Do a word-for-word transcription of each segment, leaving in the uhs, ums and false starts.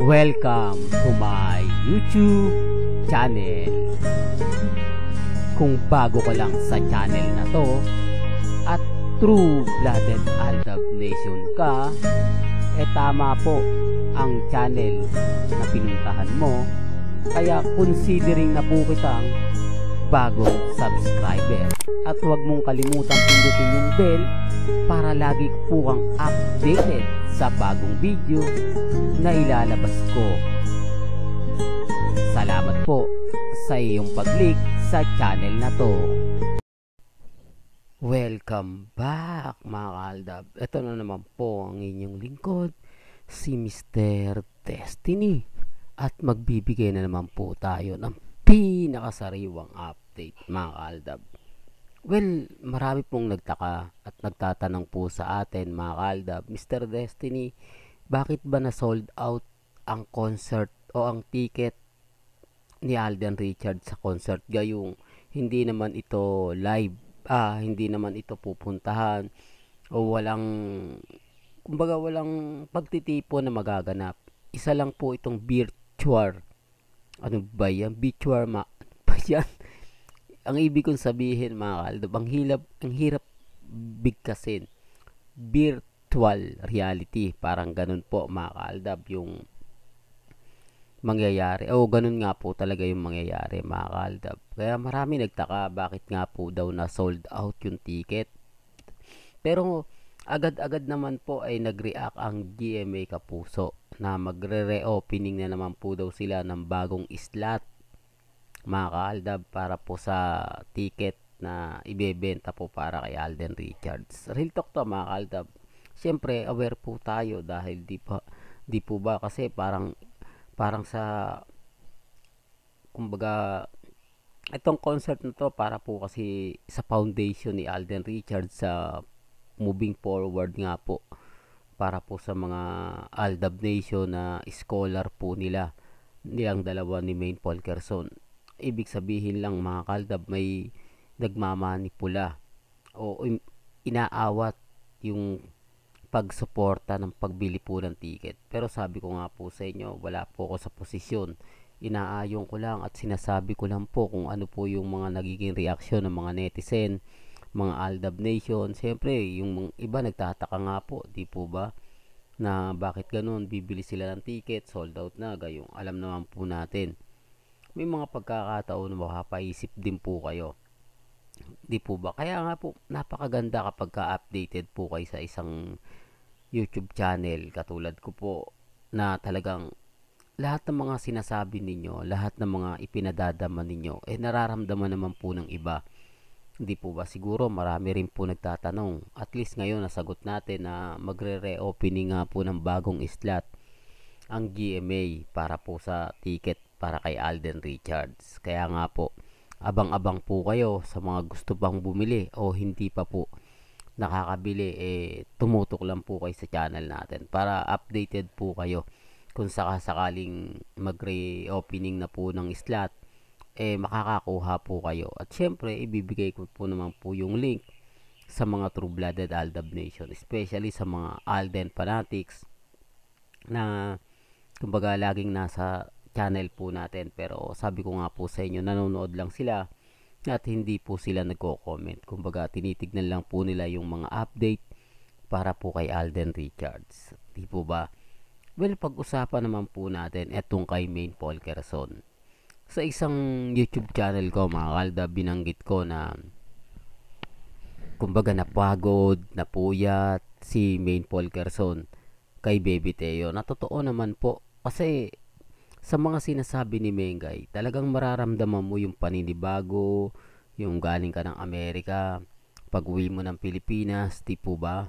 Welcome to my YouTube channel. Kung bago ka lang sa channel na to at true-blooded AlDub Nation ka, eh tama po ang channel na pinuntahan mo, kaya considering na po kitang bagong subscriber. At huwag mong kalimutan pindutin yung bell para lagi po kang updated sa bagong video na ilalabas ko. Salamat po sa iyong pag-click sa channel na to. Welcome back mga AlDub. Ito na naman po ang inyong lingkod, si Mister Destiny. At magbibigay na naman po tayo ng pinakasariwang update mga AlDub. Well, marami pong nagtaka at nagtatanong po sa atin mga AlDub, Mister Destiny, bakit ba na sold out ang concert o ang ticket ni Alden Richards sa concert gayong hindi naman ito live, ah, hindi naman ito pupuntahan o walang, kumbaga walang pagtitipo na magaganap. Isa lang po itong virtual, ano ba yan? Virtual ma ba yan? Ang ibig kong sabihin mga AlDub, ang hirap, ang hirap bigkasin. Virtual reality, parang ganun po mga AlDub yung mangyayari. O ganun nga po talaga yung mangyayari mga AlDub. Kaya marami nagtaka bakit nga po daw na sold out yung ticket. Pero agad-agad naman po ay nag-react ang G M A Kapuso na magre-reopening na naman po daw sila ng bagong slot mga AlDub para po sa ticket na ibebenta po para kay Alden Richards. Real talk to mga AlDub. Siyempre aware po tayo dahil di pa di po ba kasi parang parang sa kumbaga itong concert na to para po kasi sa foundation ni Alden Richards sa uh, Moving Forward nga po, para po sa mga AlDub Nation na scholar po nila nilang dalawa ni Maine Faulkerson. Ibig sabihin lang mga AlDub, may nagmamanipula o inaawat yung pagsuporta ng pagbili po ng ticket. Pero sabi ko nga po sa inyo, wala po ako sa posisyon, inaayong ko lang at sinasabi ko lang po kung ano po yung mga nagiging reaksyon ng mga netizen, mga AlDub Nation. Siyempre yung iba nagtataka nga po, di po ba, na bakit ganun, bibili sila ng ticket, sold out na, gayong alam naman po natin may mga pagkakataon na makapaisip din po kayo, di po ba? Kaya nga po napakaganda kapag ka-updated po kayo sa isang YouTube channel katulad ko po, na talagang lahat ng mga sinasabi ninyo, lahat ng mga ipinadadama ninyo, eh nararamdaman naman po ng iba, di po ba? Siguro marami rin po nagtatanong, at least ngayon nasagot natin na magre-reopening nga po ng bagong slot ang G M A para po sa ticket para kay Alden Richards. Kaya nga po, abang-abang po kayo sa mga gusto pang bumili o hindi pa po nakakabili, eh tumutok lang po kayo sa channel natin para updated po kayo kung sakasakaling mag-reopening na po ng slot, eh makakakuha po kayo. At syempre, ibibigay ko po naman po yung link sa mga true-blooded AlDub Nation, especially sa mga Alden fanatics na kumbaga laging nasa channel po natin. Pero sabi ko nga po sa inyo, nanonood lang sila at hindi po sila nagko-comment. Kumbaga tinitignan lang po nila yung mga update para po kay Alden Richards, di po ba? Well, pag-usapan naman po natin etong kay Maine Faulkerson. Sa isang YouTube channel ko mga AlDub, binanggit ko na kumbaga napagod, napuyat si Maine Faulkerson kay Baby Teo, na totoo naman po kasi sa mga sinasabi ni Mengay, talagang mararamdaman mo yung paninibago, yung galing ka ng Amerika, pag-uwi mo ng Pilipinas, di po ba?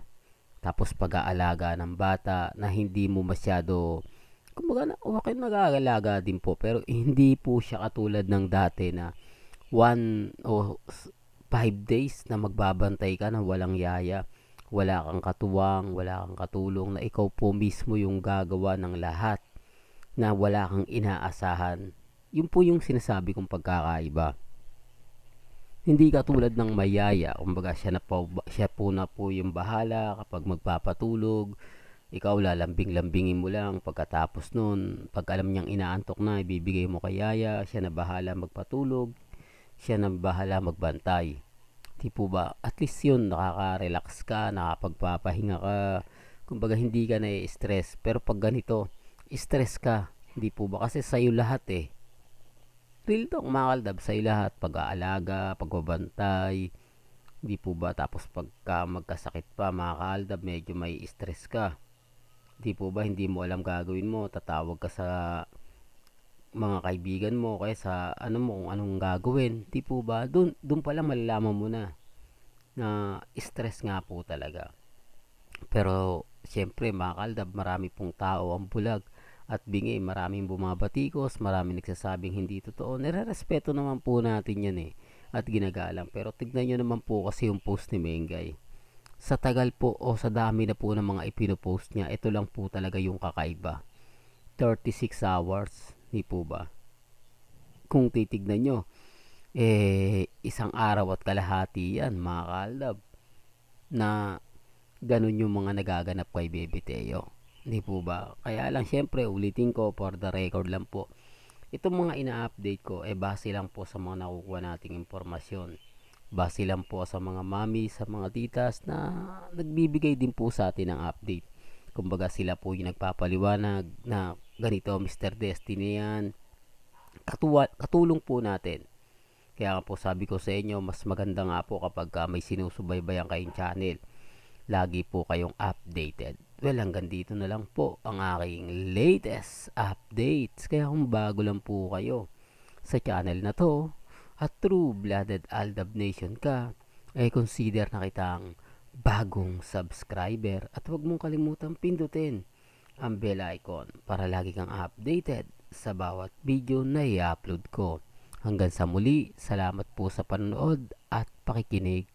Tapos pag-aalaga ng bata na hindi mo masyado, kumbaga, okay, nag-aalaga din po, pero hindi po siya katulad ng dati na one o five days na magbabantay ka na walang yaya, wala kang katuwang, wala kang katulong, na ikaw po mismo yung gagawa ng lahat, na wala kang inaasahan. Yun po yung sinasabi kong pagkakaiba. Hindi katulad ng mayaya, kumbaga siya na po, siya po na po yung bahala kapag magpapatulog, Ikaw lalambing-lambingin mo lang, pagkatapos nun, pag alam niyang inaantok na, ibibigay mo kay Yaya, siya na bahala magpatulog, siya na bahala magbantay. Di po ba? At least yun, nakaka-relax ka, nakapagpapahinga ka, kumbaga hindi ka na-stress. Pero pag ganito, stress ka, di po ba? Kasi sa'yo lahat eh. Real talk mga kaldab, sa'yo lahat, pag-aalaga, pagbabantay, di po ba? Tapos pagka magkasakit pa mga kaldab, medyo may stress ka. Di po ba, hindi mo alam gagawin mo, tatawag ka sa mga kaibigan mo, kaya sa ano mo, kung anong gagawin, di po ba, dun, dun pala malalaman mo na, na stress nga po talaga. Pero, siyempre mga kaldab, marami pong tao ang bulag at bingi, maraming bumabatikos, maraming nagsasabing hindi totoo, nire-respeto naman po natin yan eh, at ginagalang. Pero tignan nyo naman po kasi yung post ni Mengay. Sa tagal po o sa dami na po ng mga ipinopost niya, ito lang po talaga yung kakaiba. thirty-six hours, di po ba? Kung titignan nyo, eh, isang araw at kalahati yan, mga kaldab, na ganun yung mga nagaganap kay Baby Teo. Di po ba? Kaya lang, syempre, ulitin ko, for the record lang po. Itong mga ina-update ko, eh, base lang po sa mga nakukuha nating impormasyon. Base lang po sa mga mami, sa mga titas na nagbibigay din po sa atin ng update. Kumbaga sila po yung nagpapaliwanag na ganito, Mister Destiny yan. Katuwa, katulong po natin. Kaya po sabi ko sa inyo, mas maganda nga po kapag uh, may sinusubaybayan kayong channel. Lagi po kayong updated. Well, hanggang dito na lang po ang aking latest updates. Kaya kung bago lang po kayo sa channel na to, at true-blooded AlDub Nation ka, ay consider na kitang bagong subscriber at huwag mong kalimutang pindutin ang bell icon para lagi kang updated sa bawat video na i-upload ko. Hanggang sa muli, salamat po sa panonood at pakikinig.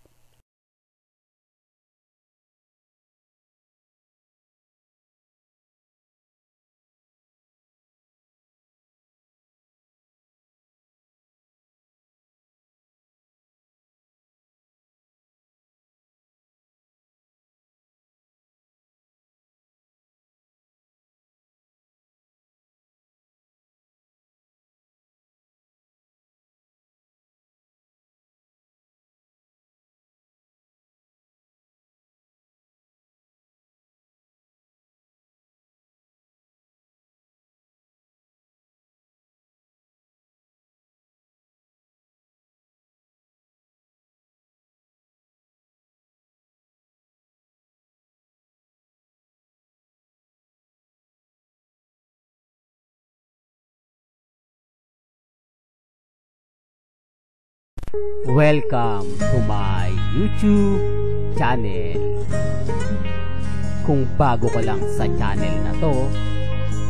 Welcome to my YouTube channel. Kung bago ka lang sa channel na to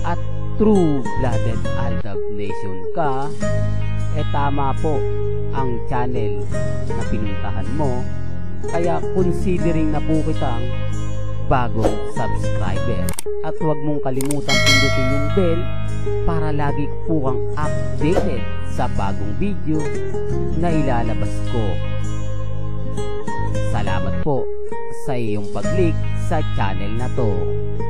at true-blooded AlDub Nation ka, eh tama po ang channel na pinuntahan mo, kaya considering na po kitang bagong subscriber. At huwag mong kalimutan pindutin yung bell para lagi po kang updated sa bagong video na ilalabas ko. Salamat po sa iyong pag-click sa channel na to.